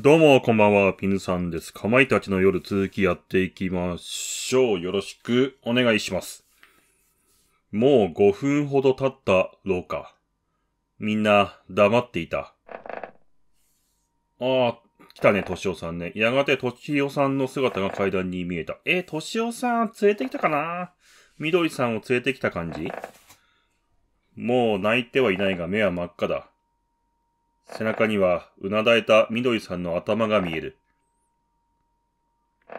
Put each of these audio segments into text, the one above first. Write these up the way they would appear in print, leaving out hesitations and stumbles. どうも、こんばんは。ピヌさんです。かまいたちの夜、続きやっていきましょう。よろしくお願いします。もう5分ほど経ったろうか。みんな、黙っていた。来たね、としおさんね。やがてとしおさんの姿が階段に見えた。としおさん、連れてきたかな？みどりさんを連れてきた感じ？もう泣いてはいないが、目は真っ赤だ。背中には、うなだれた緑さんの頭が見える。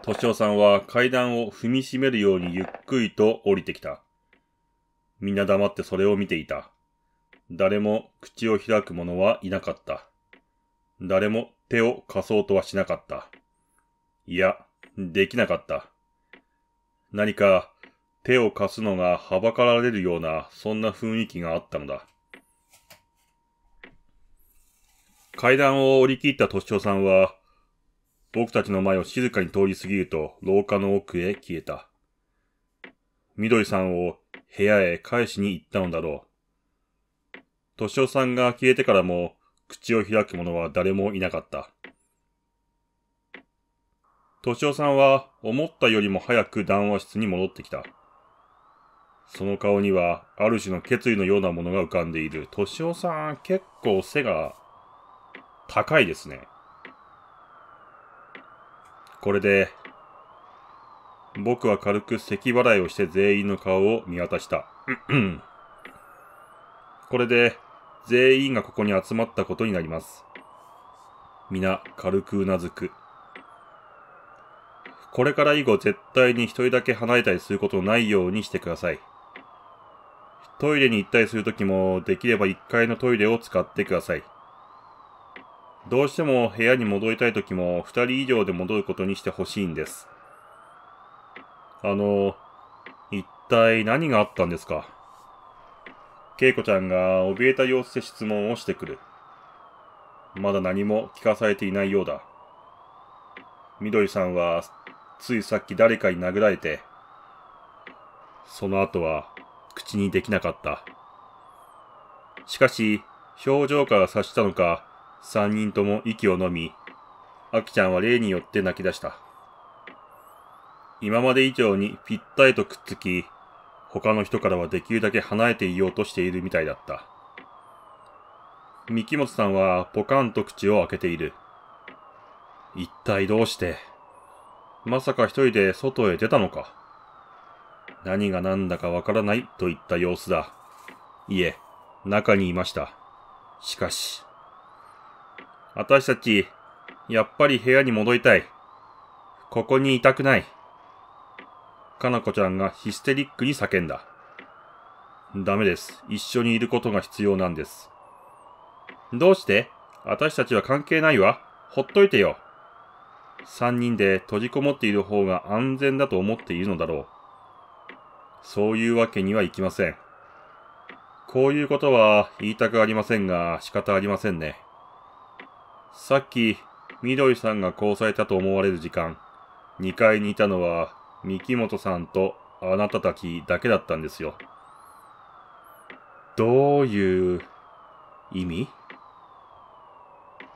としおさんは階段を踏みしめるようにゆっくりと降りてきた。みんな黙ってそれを見ていた。誰も口を開く者はいなかった。誰も手を貸そうとはしなかった。いや、できなかった。何か手を貸すのがはばかられるような、そんな雰囲気があったのだ。階段を降り切ったとしおさんは、僕たちの前を静かに通り過ぎると、廊下の奥へ消えた。みどりさんを部屋へ返しに行ったのだろう。としおさんが消えてからも、口を開く者は誰もいなかった。としおさんは、思ったよりも早く談話室に戻ってきた。その顔には、ある種の決意のようなものが浮かんでいる。としおさん、結構背が、高いですね。これで、僕は軽く咳払いをして全員の顔を見渡した。これで、全員がここに集まったことになります。皆、軽くうなずく。これから以後、絶対に一人だけ離れたりすることのないようにしてください。トイレに行ったりするときも、できれば1階のトイレを使ってください。どうしても部屋に戻りたいときも2人以上で戻ることにしてほしいんです。一体何があったんですか？恵子ちゃんが怯えた様子で質問をしてくる。まだ何も聞かされていないようだ。みどりさんはついさっき誰かに殴られて、その後は口にできなかった。しかし、表情から察したのか、三人とも息をのみ、あきちゃんは例によって泣き出した。今まで以上にぴったりとくっつき、他の人からはできるだけ離れていようとしているみたいだった。三木本さんはポカンと口を開けている。一体どうして、まさか一人で外へ出たのか。何が何だかわからないといった様子だ。いえ、中にいました。しかし、私たち、やっぱり部屋に戻りたい。ここにいたくない。かなこちゃんがヒステリックに叫んだ。ダメです。一緒にいることが必要なんです。どうして？私たちは関係ないわ。ほっといてよ。三人で閉じこもっている方が安全だと思っているのだろう。そういうわけにはいきません。こういうことは言いたくありませんが、仕方ありませんね。さっき、みどりさんが殺されたと思われる時間、2階にいたのは、三木本さんとあなたたちだけだったんですよ。どういう意味？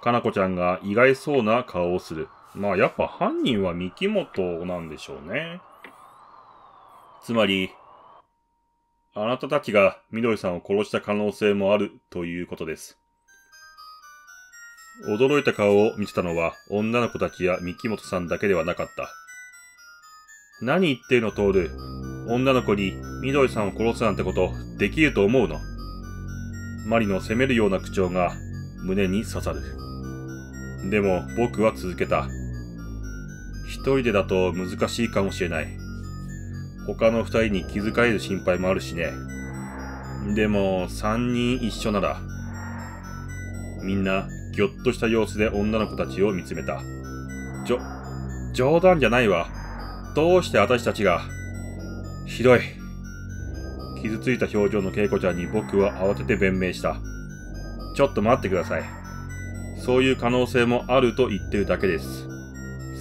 かなこちゃんが意外そうな顔をする。まあやっぱ犯人は三木本なんでしょうね。つまり、あなたたちがみどりさんを殺した可能性もあるということです。驚いた顔を見せたのは女の子たちや三木本さんだけではなかった。何言ってるのトール。女の子に緑さんを殺すなんてことできると思うの。マリの責めるような口調が胸に刺さる。でも僕は続けた。一人でだと難しいかもしれない。他の二人に気づかれる心配もあるしね。でも三人一緒なら。みんな、ぎょっとした様子で女の子たちを見つめた。冗談じゃないわ。どうして私たちが。ひどい。傷ついた表情の恵子ちゃんに僕は慌てて弁明した。ちょっと待ってください。そういう可能性もあると言ってるだけです。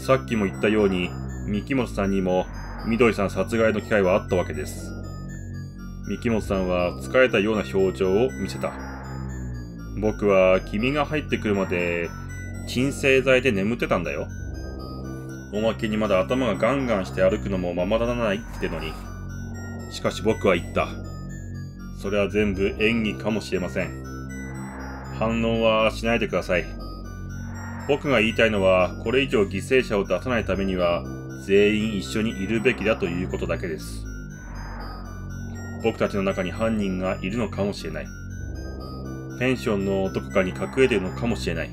さっきも言ったように、三木本さんにも、みどりさん殺害の機会はあったわけです。三木本さんは疲れたような表情を見せた。僕は君が入ってくるまで鎮静剤で眠ってたんだよ。おまけにまだ頭がガンガンして歩くのもままならないってのに。しかし僕は言った。それは全部演技かもしれません。反論はしないでください。僕が言いたいのは、これ以上犠牲者を出さないためには、全員一緒にいるべきだということだけです。僕たちの中に犯人がいるのかもしれない。ペンションのどこかに隠れているのかもしれない。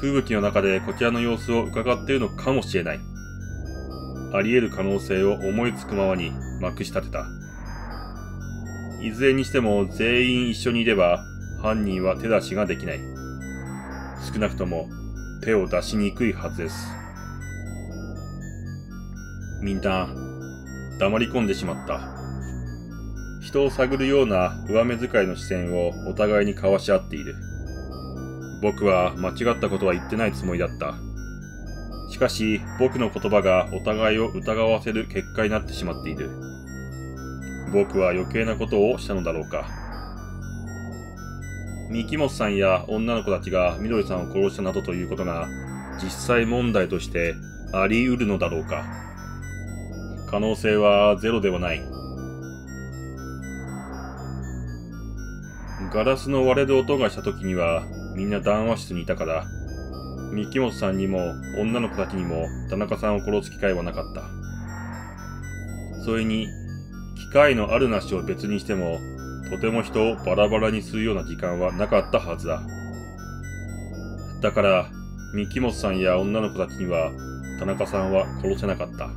吹雪の中でこちらの様子を伺っているのかもしれない。あり得る可能性を思いつくままにまくし立てた。いずれにしても全員一緒にいれば犯人は手出しができない。少なくとも手を出しにくいはずです。みんな黙り込んでしまった。人を探るような上目遣いの視線をお互いに交わし合っている。僕は間違ったことは言ってないつもりだった。しかし僕の言葉がお互いを疑わせる結果になってしまっている。僕は余計なことをしたのだろうか。三木本さんや女の子たちがみどりさんを殺したなどということが実際問題としてあり得るのだろうか。可能性はゼロではない。ガラスの割れる音がした時にはみんな談話室にいたから、三木本さんにも女の子たちにも田中さんを殺す機会はなかった。それに、機会のあるなしを別にしても、とても人をバラバラにするような時間はなかったはずだ。だから、三木本さんや女の子たちには田中さんは殺せなかった。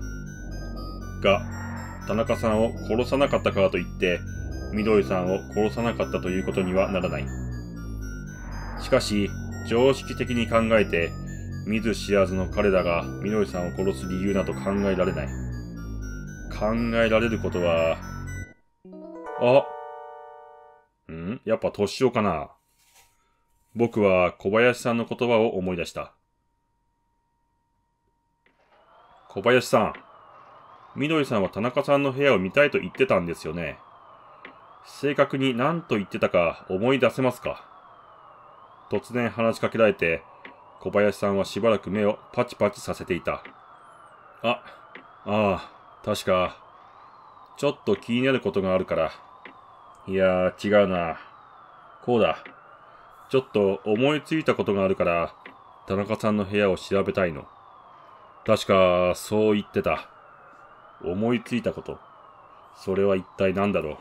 が、田中さんを殺さなかったからといって、みどりさんを殺さなかったということにはならない。しかし、常識的に考えて、見ず知らずの彼らがみどりさんを殺す理由など考えられない。考えられることは、やっぱ年男かな。僕は小林さんの言葉を思い出した。小林さん、みどりさんは田中さんの部屋を見たいと言ってたんですよね。正確に何と言ってたか思い出せますか？突然話しかけられて、小林さんはしばらく目をパチパチさせていた。確か、ちょっと気になることがあるから。いやー、違うな。こうだ。ちょっと思いついたことがあるから、田中さんの部屋を調べたいの。確か、そう言ってた。思いついたこと。それは一体何だろう。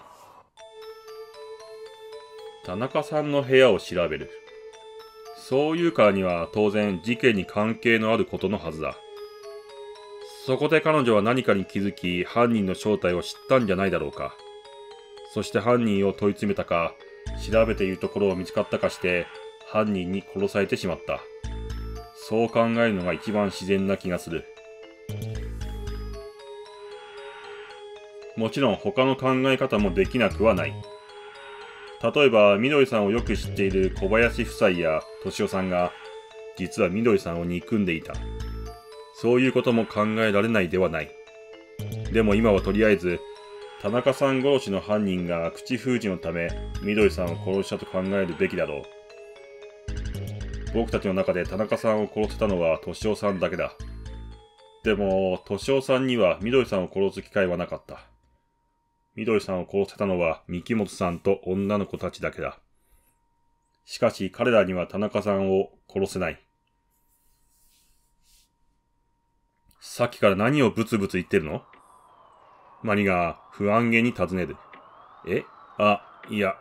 田中さんの部屋を調べる。そういうからには当然事件に関係のあることのはずだ。そこで彼女は何かに気づき犯人の正体を知ったんじゃないだろうか。そして犯人を問い詰めたか、調べているところを見つかったかして犯人に殺されてしまった。そう考えるのが一番自然な気がする。もちろん他の考え方もできなくはない。例えば、みどりさんをよく知っている小林夫妻や敏夫さんが、実はみどりさんを憎んでいた。そういうことも考えられないではない。でも今はとりあえず、田中さん殺しの犯人が口封じのため、みどりさんを殺したと考えるべきだろう。僕たちの中で田中さんを殺せたのは敏夫さんだけだ。でも、敏夫さんにはみどりさんを殺す機会はなかった。みどりさんを殺せたのは三木本さんと女の子たちだけだ。しかし彼らには田中さんを殺せない。さっきから何をブツブツ言ってるの？マリが不安げに尋ねる。いや、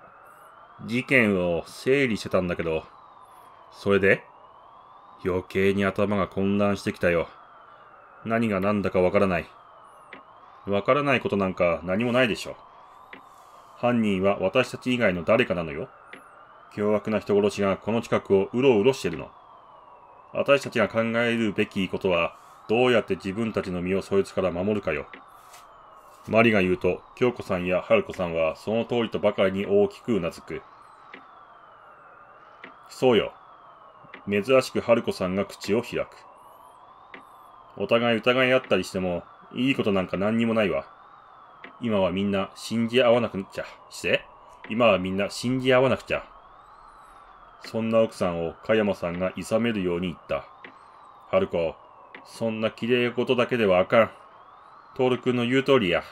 事件を整理してたんだけど、それで？余計に頭が混乱してきたよ。何が何だかわからない。わからないことなんか何もないでしょ。犯人は私たち以外の誰かなのよ。凶悪な人殺しがこの近くをうろうろしてるの。私たちが考えるべきことは、どうやって自分たちの身をそいつから守るかよ。マリが言うと、京子さんや春子さんはその通りとばかりに大きくうなずく。そうよ。珍しく春子さんが口を開く。お互い疑い合ったりしても、いいことなんか何にもないわ。今はみんな信じ合わなくちゃ。そんな奥さんを加山さんが諌めるように言った。春子、そんなきれい事だけではあかん。徹君の言う通りや。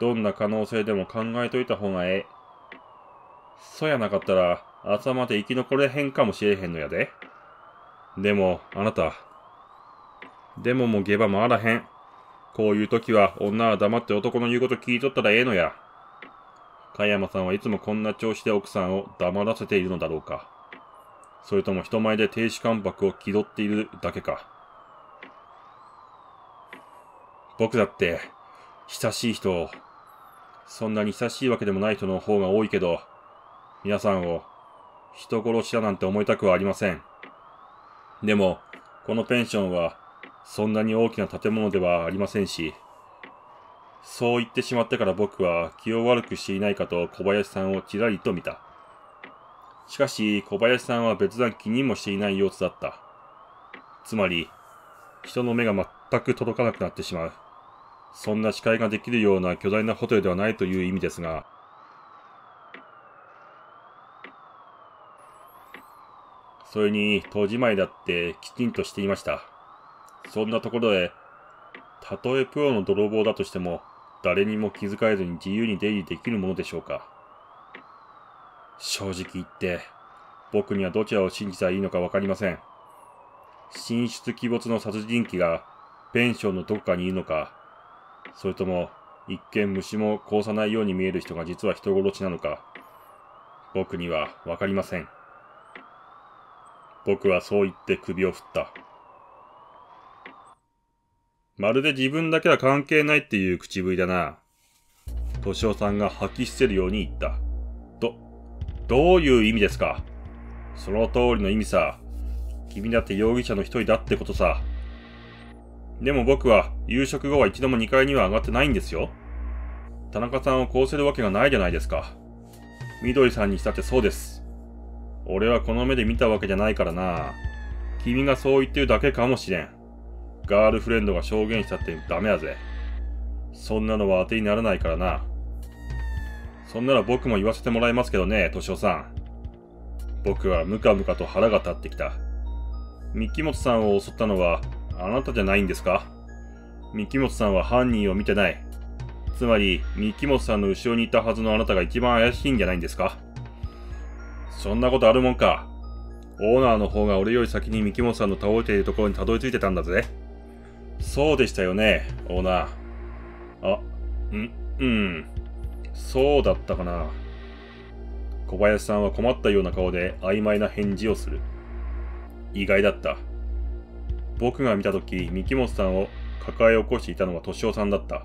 どんな可能性でも考えといた方がええ。そやなかったら、朝まで生き残れへんかもしれへんのやで。でも、あなた。でもも下馬もあらへん。こういう時は女は黙って男の言うこと聞いとったらええのや。加山さんはいつもこんな調子で奥さんを黙らせているのだろうか。それとも人前で亭主関白を気取っているだけか。僕だって、親しい人を、そんなに親しいわけでもない人の方が多いけど、皆さんを人殺しだなんて思いたくはありません。でも、このペンションはそんなに大きな建物ではありませんし、そう言ってしまってから僕は気を悪くしていないかと小林さんをちらりと見た。しかし小林さんは別段気にもしていない様子だった。つまり、人の目が全く届かなくなってしまう。そんな視界ができるような巨大なホテルではないという意味ですが、それに戸締まりだってきちんとしていました。そんなところへ、たとえプロの泥棒だとしても、誰にも気づかれずに自由に出入りできるものでしょうか。正直言って、僕にはどちらを信じたらいいのかわかりません。神出鬼没の殺人鬼がペンションのどこかにいるのか、それとも、一見虫も殺さないように見える人が実は人殺しなのか、僕にはわかりません。僕はそう言って首を振った。まるで自分だけは関係ないっていう口ぶりだな。俊夫さんが吐き捨てるように言った。どういう意味ですか？その通りの意味さ。君だって容疑者の一人だってことさ。でも僕は夕食後は一度も2階には上がってないんですよ。田中さんを殺せるわけがないじゃないですか。緑さんにしたってそうです。俺はこの目で見たわけじゃないからな。君がそう言ってるだけかもしれん。ガールフレンドが証言したってダメやぜ。そんなのは当てにならないからな。そんなら僕も言わせてもらいますけどね、俊夫さん。僕はムカムカと腹が立ってきた。三木本さんを襲ったのはあなたじゃないんですか？三木本さんは犯人を見てない。つまり、三木本さんの後ろにいたはずのあなたが一番怪しいんじゃないんですか？そんなことあるもんか。オーナーの方が俺より先に三木本さんの倒れているところにたどり着いてたんだぜ。そうでしたよね、オーナー。そうだったかな。小林さんは困ったような顔で曖昧な返事をする。意外だった。僕が見たとき、三木本さんを抱え起こしていたのは俊夫さんだった。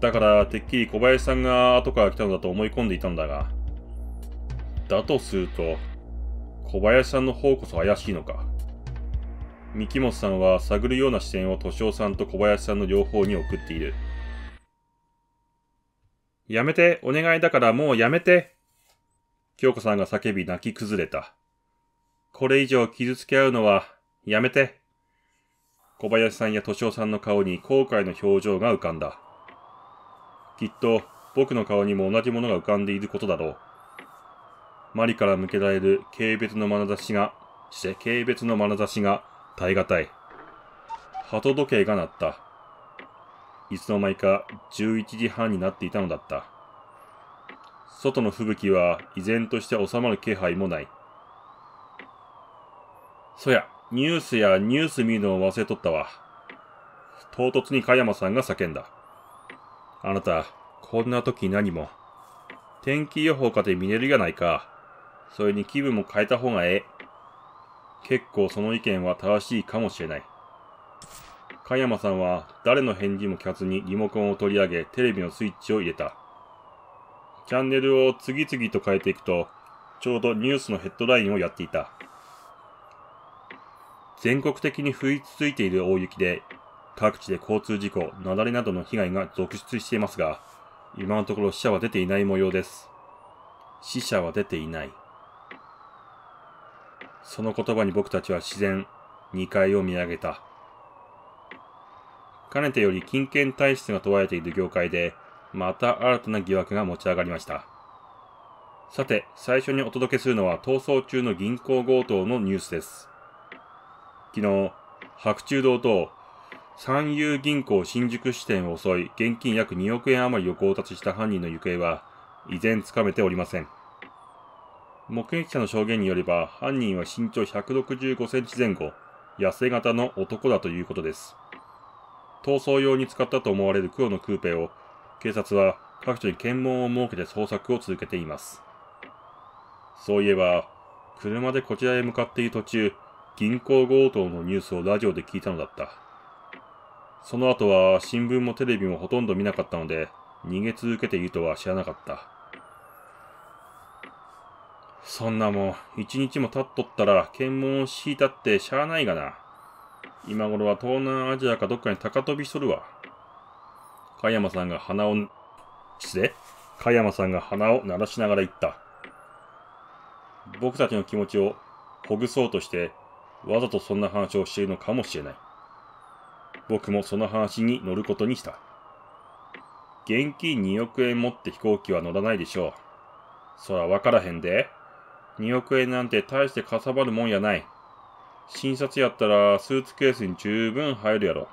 だから、てっきり小林さんが後から来たのだと思い込んでいたのだが。だとすると、小林さんの方こそ怪しいのか。三木本さんは探るような視線を俊夫さんと小林さんの両方に送っている。やめて、お願いだからもうやめて。京子さんが叫び泣き崩れた。これ以上傷つけ合うのはやめて。小林さんや俊夫さんの顔に後悔の表情が浮かんだ。きっと僕の顔にも同じものが浮かんでいることだろう。マリから向けられる軽蔑の眼差しが耐え難い。鳩時計が鳴った。いつの間にか11時半になっていたのだった。外の吹雪は依然として収まる気配もない。そや、ニュース見るのを忘れとったわ。唐突に加山さんが叫んだ。あなた、こんな時何も。天気予報かて見れるやないか。それに気分も変えた方がええ。結構その意見は正しいかもしれない。加山さんは誰の返事も聞かずにリモコンを取り上げテレビのスイッチを入れた。チャンネルを次々と変えていくと、ちょうどニュースのヘッドラインをやっていた。全国的に降り続いている大雪で、各地で交通事故、雪崩などの被害が続出していますが、今のところ死者は出ていない模様です。死者は出ていない。その言葉に僕たちは自然、2階を見上げた。かねてより金権体質が問われている業界で、また新たな疑惑が持ち上がりました。さて、最初にお届けするのは逃走中の銀行強盗のニュースです。昨日、白昼堂々、三友銀行新宿支店を襲い、現金約2億円余りを強奪した犯人の行方は、依然つかめておりません。目撃者の証言によれば、犯人は身長165センチ前後、痩せ型の男だということです。逃走用に使ったと思われる黒のクーペを、警察は各所に検問を設けて捜索を続けています。そういえば、車でこちらへ向かっている途中、銀行強盗のニュースをラジオで聞いたのだった。その後は新聞もテレビもほとんど見なかったので、逃げ続けているとは知らなかった。そんなもん、一日も経っとったら検問を敷いたってしゃあないがな。今頃は東南アジアかどっかに高飛びしとるわ。加山さんが鼻を鳴らしながら言った。僕たちの気持ちをほぐそうとして、わざとそんな話をしているのかもしれない。僕もその話に乗ることにした。現金2億円持って飛行機は乗らないでしょう。そらわからへんで。2億円なんて大してかさばるもんやない。診察やったらスーツケースに十分入るやろ。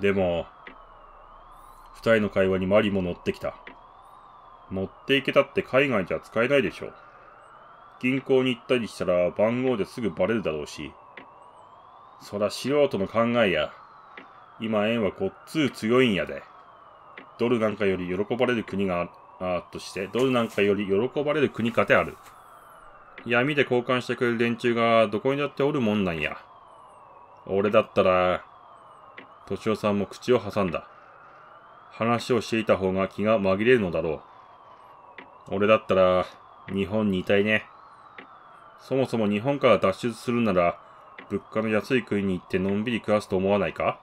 でも、二人の会話にマリも乗ってきた。持っていけたって海外じゃ使えないでしょう。銀行に行ったりしたら番号ですぐバレるだろうし。そら素人の考えや。今円はこっつう強いんやで。ドルなんかより喜ばれる国かてある。闇で交換してくれる連中がどこにだっておるもんなんや。俺だったら、敏夫さんも口を挟んだ。話をしていた方が気が紛れるのだろう。俺だったら、日本にいたいね。そもそも日本から脱出するなら、物価の安い国に行ってのんびり暮らすと思わないか？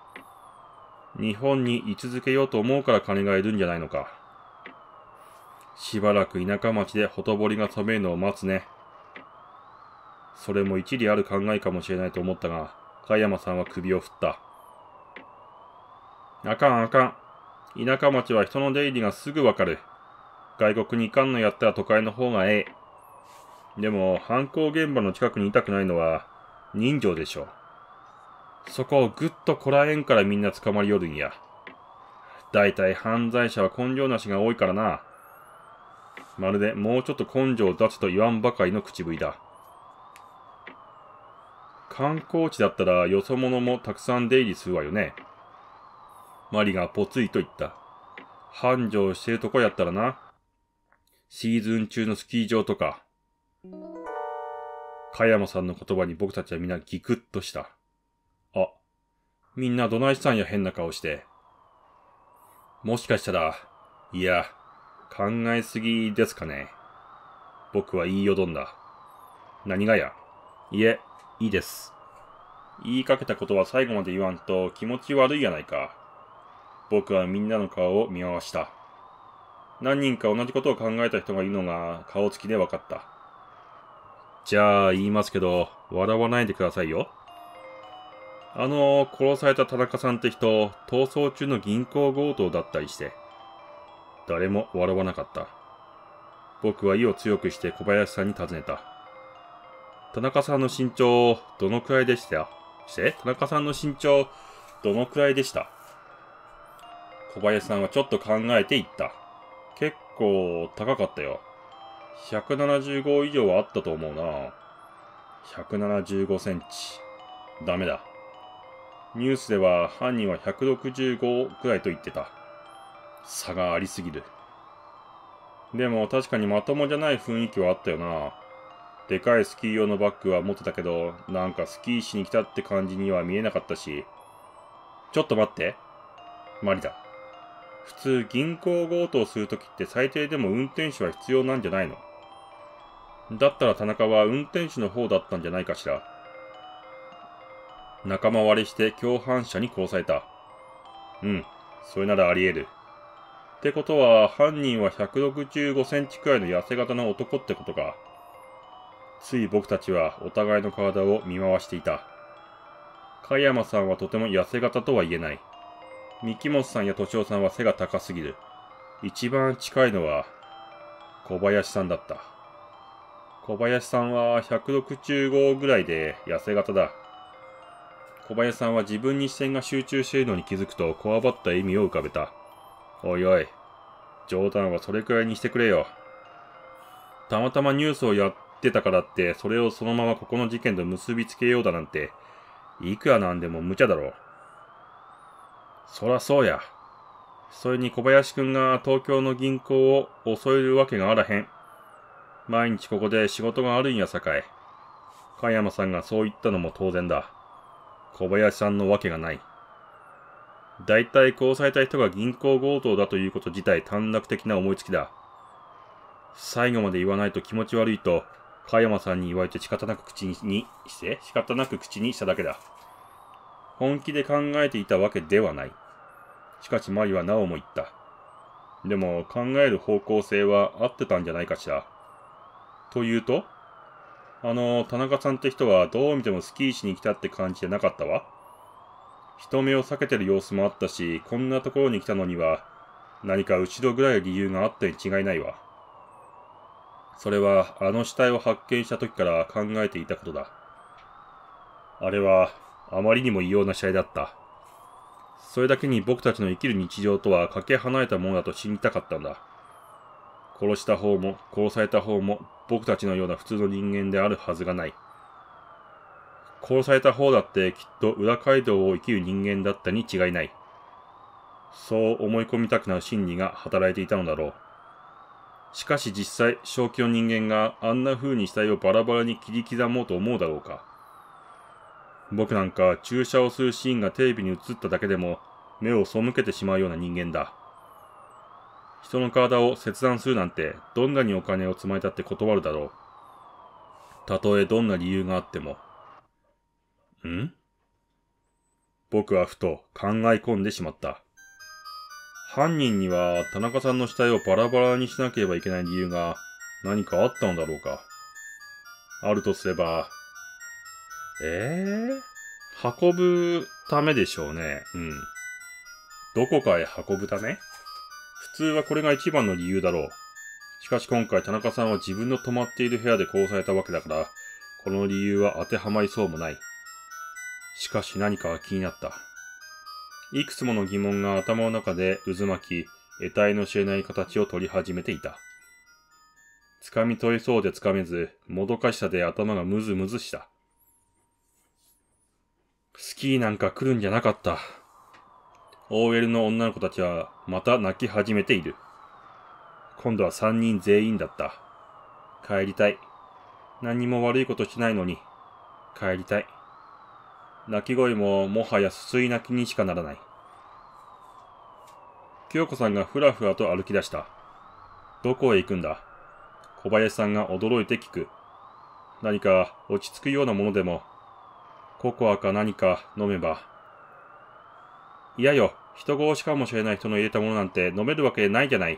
日本に居続けようと思うから金がいるんじゃないのか。しばらく田舎町でほとぼりが冷めるのを待つね。それも一理ある考えかもしれないと思ったが、加山さんは首を振った。あかんあかん。田舎町は人の出入りがすぐわかる。外国に行かんのやったら都会の方がええ。でも、犯行現場の近くにいたくないのは人情でしょう。そこをぐっとこらえんからみんな捕まりよるんや。だいたい犯罪者は根性なしが多いからな。まるでもうちょっと根性を出すと言わんばかりの口ぶりだ。観光地だったらよそ者もたくさん出入りするわよね。マリがぽつりと言った。繁盛してるとこやったらな。シーズン中のスキー場とか。加山さんの言葉に僕たちはみんなギクッとした。あ、みんなどないしたんや変な顔して。もしかしたら、いや、考えすぎですかね。僕は言いよどんだ。何がや。いえ、いいです。言いかけたことは最後まで言わんと気持ち悪いやないか。僕はみんなの顔を見回した。何人か同じことを考えた人がいるのが顔つきで分かった。じゃあ言いますけど、笑わないでくださいよ。殺された田中さんって人、逃走中の銀行強盗だったりして。誰も笑わなかった。僕は意を強くして小林さんに尋ねた。田中さんの身長、どのくらいでした？小林さんはちょっと考えていった。結構高かったよ。175以上はあったと思うな。175センチ。ダメだ。ニュースでは犯人は165くらいと言ってた。差がありすぎる。でも確かにまともじゃない雰囲気はあったよな。でかいスキー用のバッグは持ってたけど、なんかスキーしに来たって感じには見えなかったし。ちょっと待って。マリだ。普通銀行強盗するときって最低でも運転手は必要なんじゃないの？だったら田中は運転手の方だったんじゃないかしら。仲間割れして共犯者に殺された。うん、それならあり得る。ってことは犯人は165センチくらいの痩せ型の男ってことか。つい僕たちはお互いの体を見回していた。加山さんはとても痩せ型とは言えない。三木本さんや敏夫さんは背が高すぎる。一番近いのは、小林さんだった。小林さんは165ぐらいで痩せ型だ。小林さんは自分に視線が集中しているのに気づくと、こわばった笑みを浮かべた。おいおい、冗談はそれくらいにしてくれよ。たまたまニュースをやってたからって、それをそのままここの事件と結びつけようだなんて、いくらなんでも無茶だろう。そらそうや。それに小林くんが東京の銀行を襲えるわけがあらへん。毎日ここで仕事があるんやさかい。加山さんがそう言ったのも当然だ。小林さんのわけがない。だいたい殺された人が銀行強盗だということ自体短絡的な思いつきだ。最後まで言わないと気持ち悪いと、加山さんに言われて仕方なく口にしただけだ。本気で考えていたわけではない。しかしマリはなおも言った。でも考える方向性は合ってたんじゃないかしら。というと、田中さんって人はどう見てもスキーしに来たって感じじゃなかったわ。人目を避けてる様子もあったし、こんなところに来たのには何か後ろぐらいの理由があったに違いないわ。それはあの死体を発見した時から考えていたことだ。あれはあまりにも異様な死体だった。それだけに僕たちの生きる日常とはかけ離れたものだと知りたかったんだ。殺した方も殺された方も僕たちのような普通の人間であるはずがない。殺された方だってきっと裏街道を生きる人間だったに違いない。そう思い込みたくなる心理が働いていたのだろう。しかし実際、正気の人間があんな風に死体をバラバラに切り刻もうと思うだろうか。僕なんか注射をするシーンがテレビに映っただけでも目を背けてしまうような人間だ。人の体を切断するなんてどんなにお金を積まれたって断るだろう。たとえどんな理由があっても。僕はふと考え込んでしまった。犯人には田中さんの死体をバラバラにしなければいけない理由が何かあったのだろうか。あるとすれば、運ぶためでしょうね。どこかへ運ぶため？普通はこれが一番の理由だろう。しかし今回田中さんは自分の泊まっている部屋で殺されたわけだから、この理由は当てはまりそうもない。しかし何かは気になった。いくつもの疑問が頭の中で渦巻き、得体の知れない形を取り始めていた。掴み取れそうで掴めず、もどかしさで頭がムズムズした。スキーなんか来るんじゃなかった。OL の女の子たちはまた泣き始めている。今度は3人全員だった。帰りたい。何にも悪いことしないのに、帰りたい。泣き声ももはやすすい泣きにしかならない。清子さんがふらふらと歩き出した。どこへ行くんだ？小林さんが驚いて聞く。何か落ち着くようなものでも、ココアか何か飲めば。いやよ、人殺しかもしれない人の入れたものなんて飲めるわけないじゃない。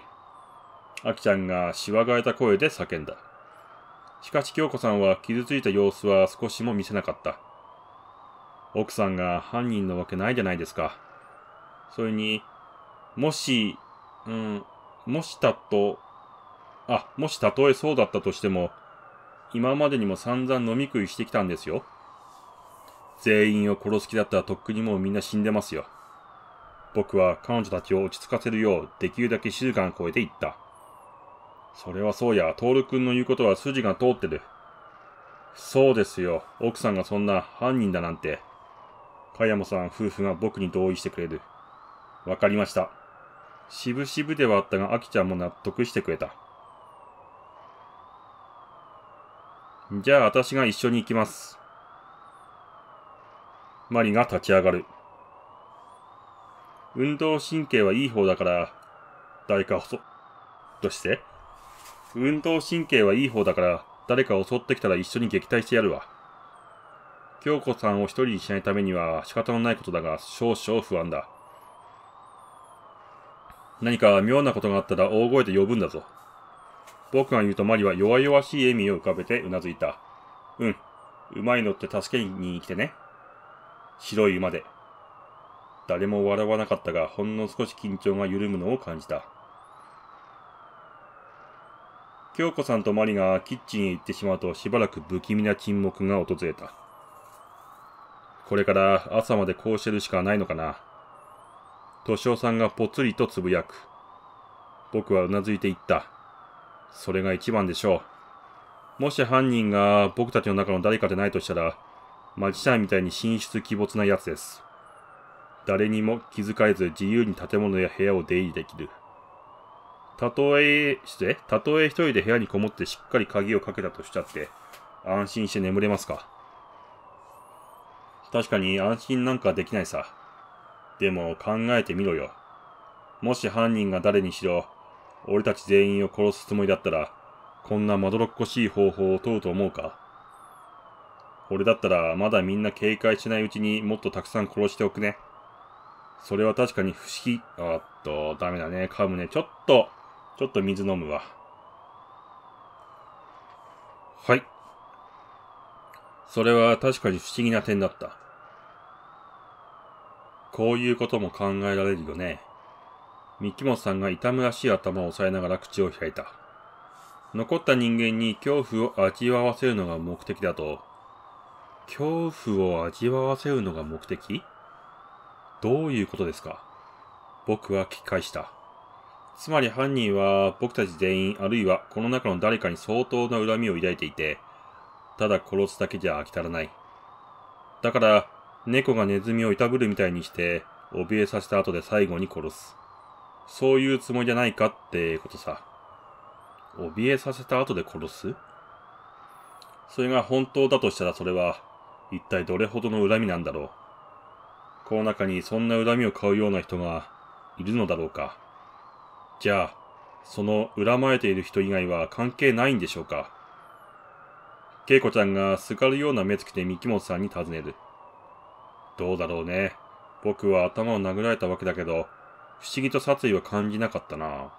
あきちゃんがしわがれた声で叫んだ。しかし清子さんは傷ついた様子は少しも見せなかった。奥さんが犯人のわけないじゃないですか。それに、もしたとえそうだったとしても、今までにも散々飲み食いしてきたんですよ。全員を殺す気だったらとっくにもうみんな死んでますよ。僕は彼女たちを落ち着かせるよう、できるだけ静かに声で言った。それはそうや、徹君の言うことは筋が通ってる。そうですよ、奥さんがそんな犯人だなんて。加山さん夫婦が僕に同意してくれる。わかりました。しぶしぶではあったが、あきちゃんも納得してくれた。じゃあ、私が一緒に行きます。マリが立ち上がる。運動神経はいい方だから、誰か襲ってきたら一緒に撃退してやるわ。京子さんを一人にしないためには仕方のないことだが少々不安だ。何か妙なことがあったら大声で呼ぶんだぞ。僕が言うとマリは弱々しい笑みを浮かべてうなずいた。うまいのって助けに来てね。白い馬で。誰も笑わなかったがほんの少し緊張が緩むのを感じた。京子さんとマリがキッチンへ行ってしまうとしばらく不気味な沈黙が訪れた。これから朝までこうしてるしかないのかな。俊夫さんがぽつりとつぶやく。僕はうなずいていった。それが一番でしょう。もし犯人が僕たちの中の誰かでないとしたら、マジシャンみたいに神出鬼没なやつです。誰にも気遣えず自由に建物や部屋を出入りできる。たとえ一人で部屋にこもってしっかり鍵をかけたとしちゃって、安心して眠れますか。確かに安心なんかできないさ。でも考えてみろよ。もし犯人が誰にしろ、俺たち全員を殺すつもりだったら、こんなまどろっこしい方法を取ると思うか？俺だったらまだみんな警戒しないうちにもっとたくさん殺しておくね。それは確かに不思議。ダメだね。噛むね。ちょっと水飲むわ。はい。それは確かに不思議な点だった。こういうことも考えられるよね。三木本さんが痛むらしい頭を押さえながら口を開いた。残った人間に恐怖を味わわせるのが目的だと。恐怖を味わわせるのが目的？どういうことですか？僕は聞き返した。つまり犯人は僕たち全員あるいはこの中の誰かに相当な恨みを抱いていて、ただ殺すだけじゃ飽き足らない。だから、猫がネズミをいたぶるみたいにして、怯えさせた後で最後に殺す。そういうつもりじゃないかってことさ。怯えさせた後で殺す？それが本当だとしたらそれは、一体どれほどの恨みなんだろう。この中にそんな恨みを買うような人がいるのだろうか。じゃあ、その恨まれている人以外は関係ないんでしょうか。恵子ちゃんがすがるような目つきで三木本さんに尋ねる。どうだろうね。僕は頭を殴られたわけだけど、不思議と殺意は感じなかったな。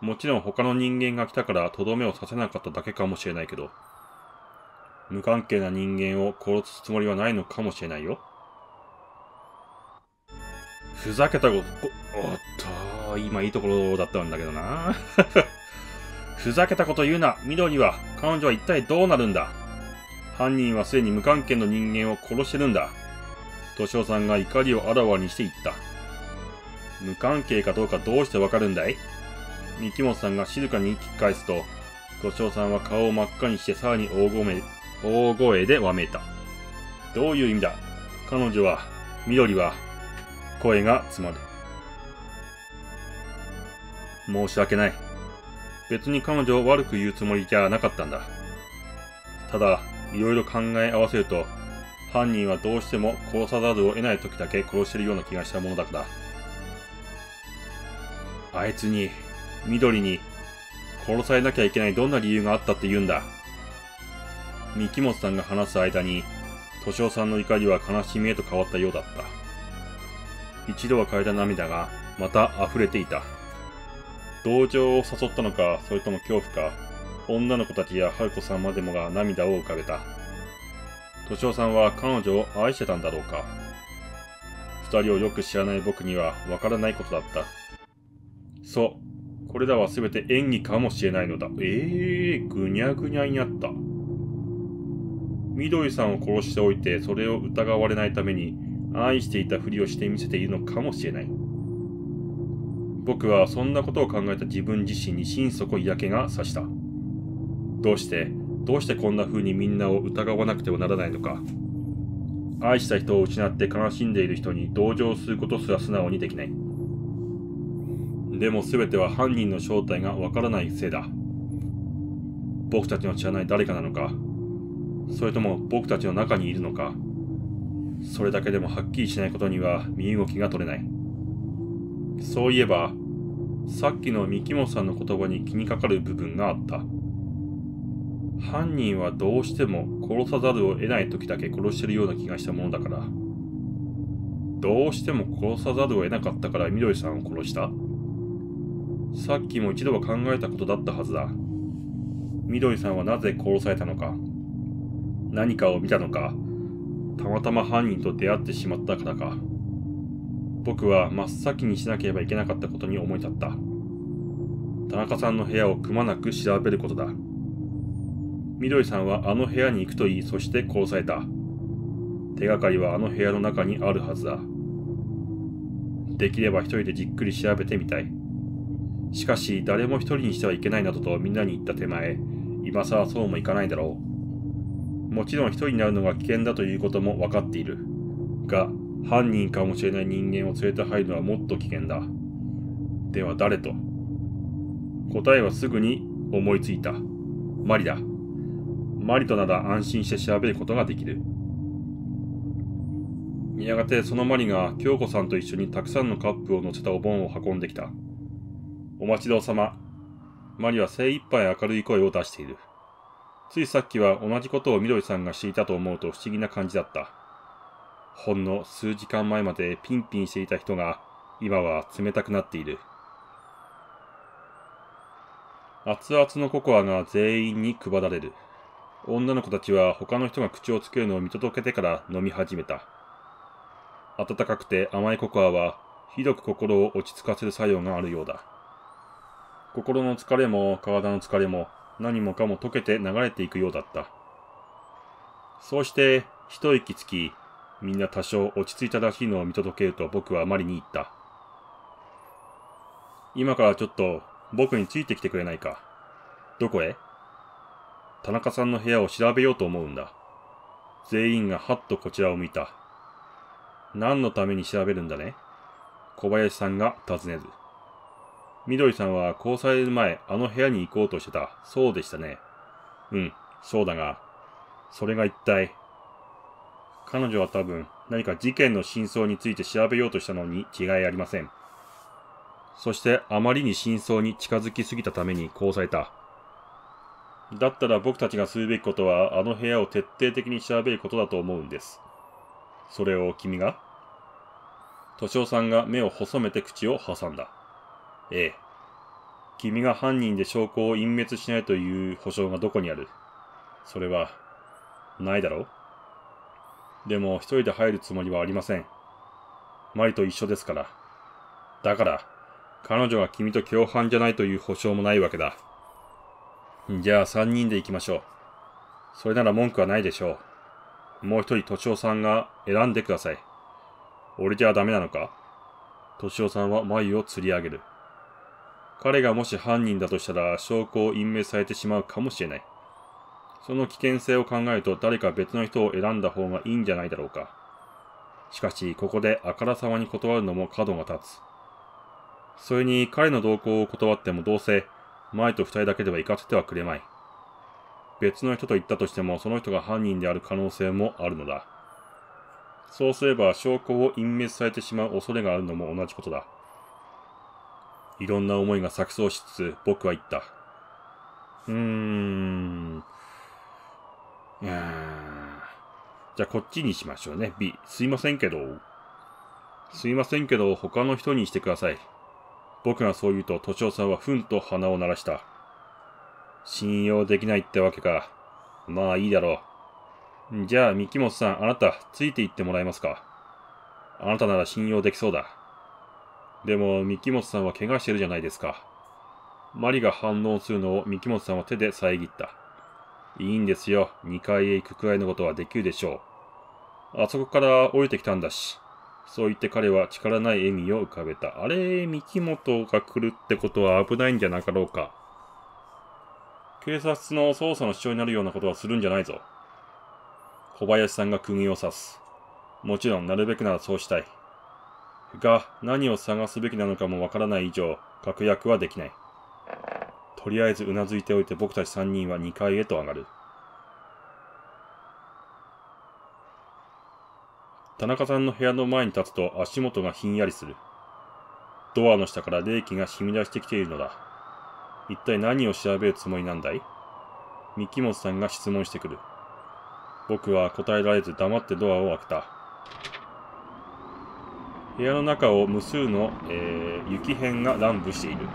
もちろん他の人間が来たからとどめをさせなかっただけかもしれないけど、無関係な人間を殺すつもりはないのかもしれないよ。ふざけたこと、今いいところだったんだけどな。ふざけたこと言うな、緑は。彼女は一体どうなるんだ。犯人はすでに無関係の人間を殺してるんだ。俊夫さんが怒りをあらわにして言った。無関係かどうかどうしてわかるんだい？三木本さんが静かに聞き返すと、俊夫さんは顔を真っ赤にしてさらに大声でわめいた。どういう意味だ？彼女は、緑は、声が詰まる。申し訳ない。別に彼女を悪く言うつもりじゃなかったんだ。ただ、いろいろ考え合わせると、犯人はどうしても殺さざるを得ない時だけ殺してるような気がしたものだから。あいつに、緑に、殺されなきゃいけないどんな理由があったって言うんだ。三木本さんが話す間に、俊夫さんの怒りは悲しみへと変わったようだった。一度は枯れた涙が、また溢れていた。同情を誘ったのか、それとも恐怖か、女の子たちや春子さんまでもが涙を浮かべた。俊夫さんは彼女を愛してたんだろうか。二人をよく知らない僕にはわからないことだった。そう、これらはすべて演技かもしれないのだ。ぐにゃぐにゃになった。緑さんを殺しておいて、それを疑われないために、愛していたふりをしてみせているのかもしれない。僕はそんなことを考えた自分自身に心底嫌気がさした。どうしてこんな風にみんなを疑わなくてはならないのか。愛した人を失って悲しんでいる人に同情することすら素直にできない。でも全ては犯人の正体がわからないせいだ。僕たちの知らない誰かなのか、それとも僕たちの中にいるのか、それだけでもはっきりしないことには身動きが取れない。そういえば、さっきの三木本さんの言葉に気にかかる部分があった。犯人はどうしても殺さざるを得ない時だけ殺してるような気がしたものだから。どうしても殺さざるを得なかったから緑さんを殺した？さっきも一度は考えたことだったはずだ。緑さんはなぜ殺されたのか。何かを見たのか。たまたま犯人と出会ってしまったからか。僕は真っ先にしなければいけなかったことに思い立った。田中さんの部屋をくまなく調べることだ。緑さんはあの部屋に行くと言い、そして殺された。手がかりはあの部屋の中にあるはずだ。できれば一人でじっくり調べてみたい。しかし誰も一人にしてはいけないなどとみんなに言った手前、今さらそうもいかないだろう。もちろん一人になるのが危険だということも分かっている。が、犯人かもしれない人間を連れて入るのはもっと危険だ。では誰と。答えはすぐに思いついた。マリだ。マリとなら安心して調べることができる。やがてそのマリが京子さんと一緒にたくさんのカップを乗せたお盆を運んできた。お待ちどうさま。マリは精一杯明るい声を出している。ついさっきは同じことをみどりさんがしていたと思うと不思議な感じだった。ほんの数時間前までピンピンしていた人が今は冷たくなっている。熱々のココアが全員に配られる。女の子たちは他の人が口をつけるのを見届けてから飲み始めた。温かくて甘いココアはひどく心を落ち着かせる作用があるようだ。心の疲れも体の疲れも何もかも溶けて流れていくようだった。そうして一息つき、みんな多少落ち着いたらしいのを見届けると僕はマリに言った。今からちょっと僕についてきてくれないか。どこへ？田中さんの部屋を調べようと思うんだ。全員がはっとこちらを向いた。何のために調べるんだね？小林さんが尋ねる。緑さんは殺される前、あの部屋に行こうとしてた。そうでしたね。うん、そうだが、それが一体。彼女は多分、何か事件の真相について調べようとしたのに違いありません。そして、あまりに真相に近づきすぎたために殺された。だったら僕たちがするべきことは、あの部屋を徹底的に調べることだと思うんです。それを君が？俊夫さんが目を細めて口を挟んだ。ええ。君が犯人で証拠を隠滅しないという保証がどこにある？それは、ないだろう？でも一人で入るつもりはありません。マリと一緒ですから。だから、彼女が君と共犯じゃないという保証もないわけだ。じゃあ三人で行きましょう。それなら文句はないでしょう。もう一人俊夫さんが選んでください。俺じゃダメなのか？俊夫さんは眉を釣り上げる。彼がもし犯人だとしたら証拠を隠滅されてしまうかもしれない。その危険性を考えると誰か別の人を選んだ方がいいんじゃないだろうか。しかし、ここであからさまに断るのも角が立つ。それに彼の同行を断ってもどうせ、前と二人だけでは行かせてはくれまい。別の人と言ったとしてもその人が犯人である可能性もあるのだ。そうすれば証拠を隠滅されてしまう恐れがあるのも同じことだ。いろんな思いが錯綜しつつ、僕は言った。じゃあこっちにしましょうね。B、すいませんけど。すいませんけど、他の人にしてください。僕がそう言うと、俊夫さんはふんと鼻を鳴らした。信用できないってわけか。まあいいだろう。じゃあ、三木本さん、あなた、ついていってもらえますか。あなたなら信用できそうだ。でも、三木本さんは怪我してるじゃないですか。マリが反応するのを三木本さんは手で遮った。いいんですよ。2階へ行くくらいのことはできるでしょう。あそこから降りてきたんだし。そう言って彼は力ない笑みを浮かべた。あれ、三木本が来るってことは危ないんじゃなかろうか。警察の捜査の主張になるようなことはするんじゃないぞ。小林さんが釘を刺す。もちろん、なるべくならそうしたい。が、何を探すべきなのかもわからない以上、確約はできない。とりあえずうなずいておいて僕たち3人は2階へと上がる。田中さんの部屋の前に立つと足元がひんやりする。ドアの下から冷気が染み出してきているのだ。一体何を調べるつもりなんだい？三木本さんが質問してくる。僕は答えられず黙ってドアを開けた。部屋の中を無数の、雪片が乱舞している。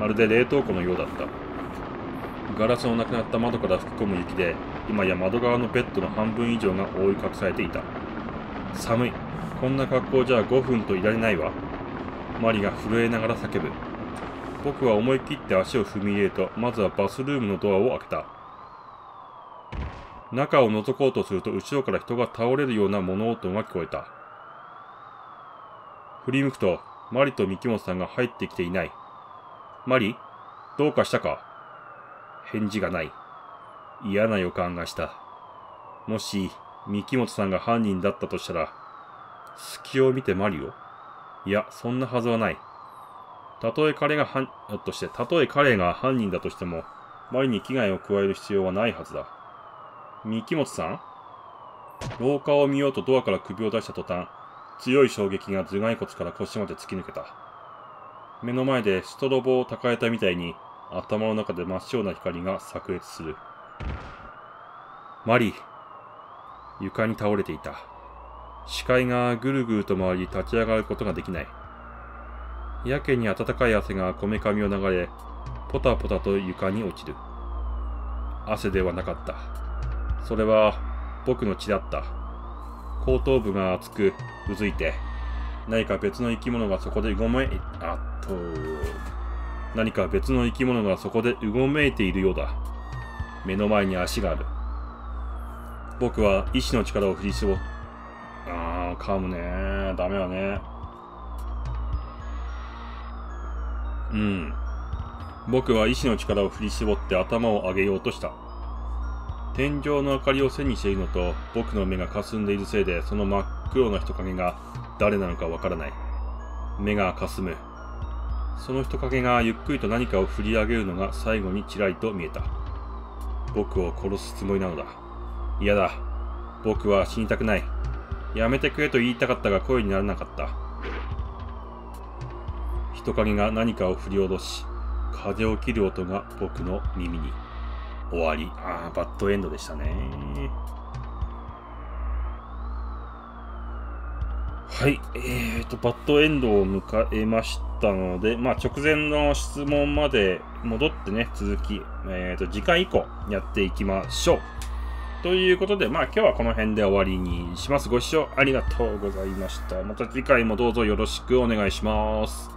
まるで冷凍庫のようだった。ガラスのなくなった窓から吹き込む雪で、今や窓側のベッドの半分以上が覆い隠されていた。寒い。こんな格好じゃ5分といられないわ。マリが震えながら叫ぶ。僕は思い切って足を踏み入れると、まずはバスルームのドアを開けた。中を覗こうとすると、後ろから人が倒れるような物音が聞こえた。振り向くと、マリと三木本さんが入ってきていない。マリ、どうかしたか？返事がない。嫌な予感がした。もし、三木本さんが犯人だったとしたら、隙を見てマリを？いや、そんなはずはない。たとえ彼が犯人だとしても、マリに危害を加える必要はないはずだ。三木本さん？廊下を見ようとドアから首を出した途端、強い衝撃が頭蓋骨から腰まで突き抜けた。目の前でストロボをたかれたみたいに、頭の中で真っ白な光が炸裂する。マリー、床に倒れていた。視界がぐるぐると回り、立ち上がることができない。やけに暖かい汗がこめかみを流れ、ポタポタと床に落ちる。汗ではなかった。それは僕の血だった。後頭部が熱くうずいて、何か別の生き物がそこでうごめいているようだ。目の前に足がある。僕は意志の力を振り絞っ、噛むねー。ダメだね。僕は意志の力を振り絞って頭を上げようとした。天井の明かりを背にしているのと、僕の目がかすんでいるせいで、その真っ黒な人影が誰なのかわからない。目がかすむ。その人影がゆっくりと何かを振り上げるのが最後にちらりと見えた。僕を殺すつもりなのだ。嫌だ。僕は死にたくない。やめてくれと言いたかったが声にならなかった。人影が何かを振り下ろし、風を切る音が僕の耳に。終わり。バッドエンドでしたね。はい。バッドエンドを迎えましたので、直前の質問まで戻ってね、続き、次回以降やっていきましょう。ということで、今日はこの辺で終わりにします。ご視聴ありがとうございました。また次回もどうぞよろしくお願いします。